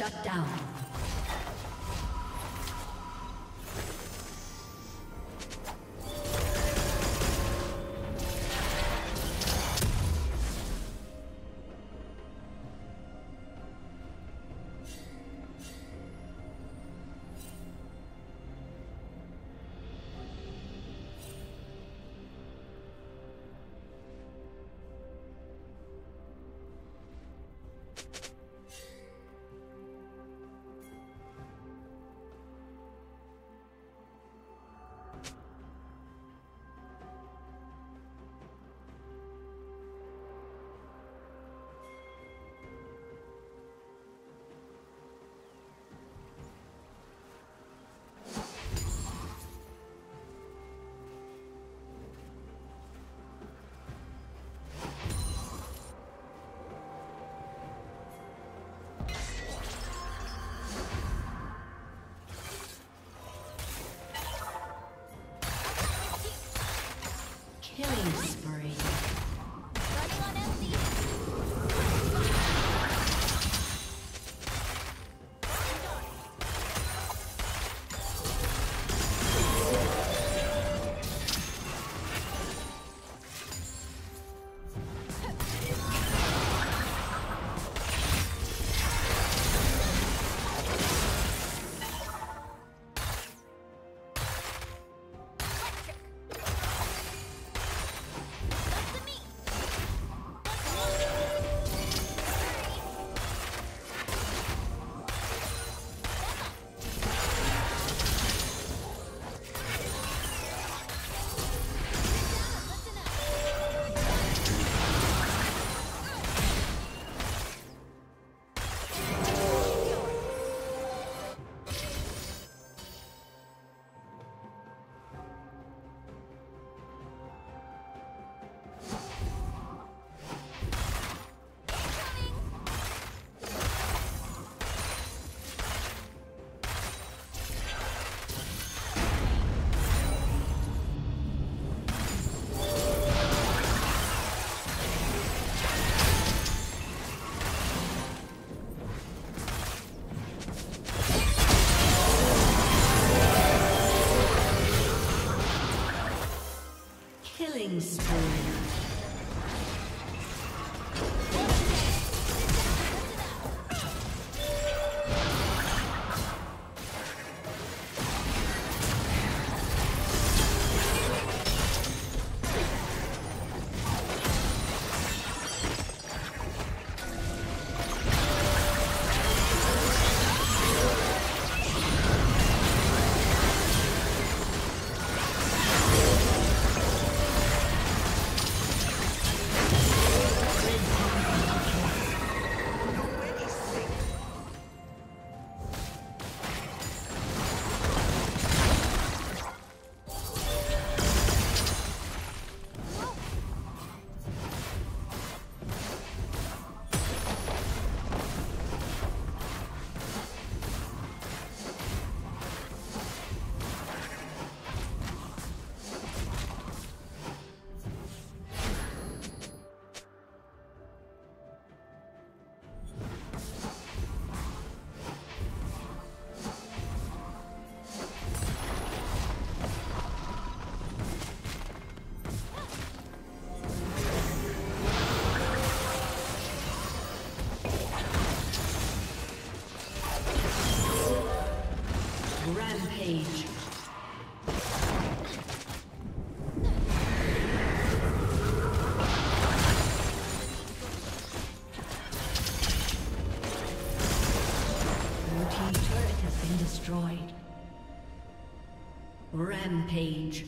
Shut down. Killing spree. Running on empty. Rampage. Your team turret has been destroyed. Rampage.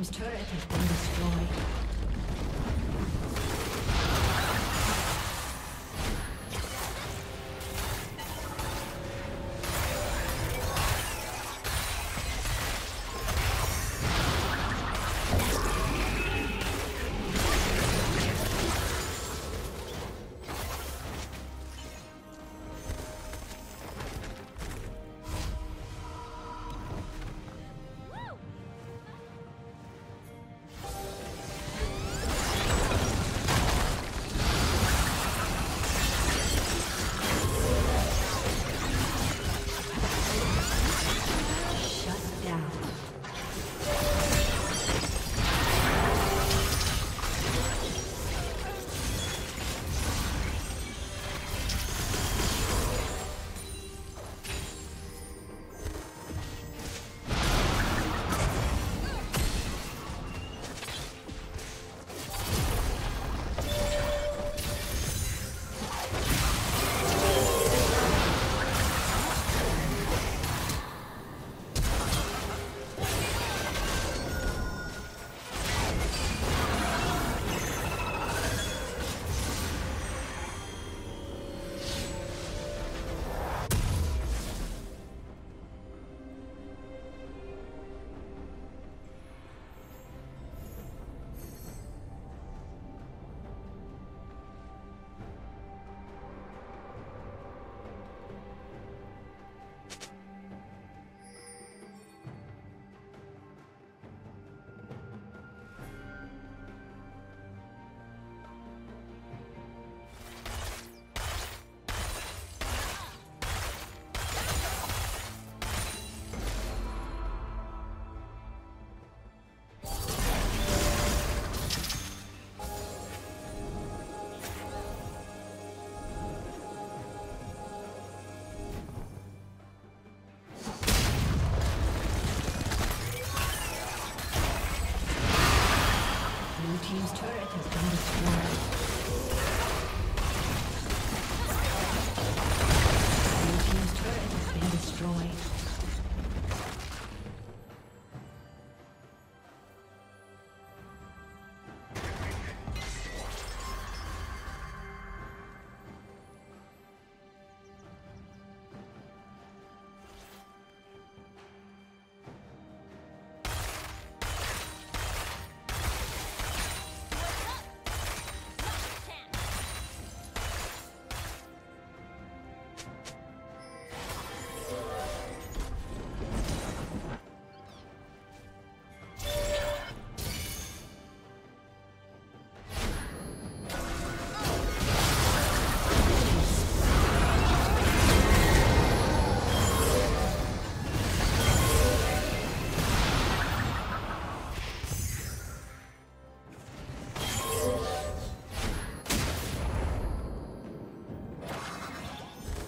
team's turret has been destroyed.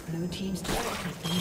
Blue team's turret has been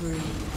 spree.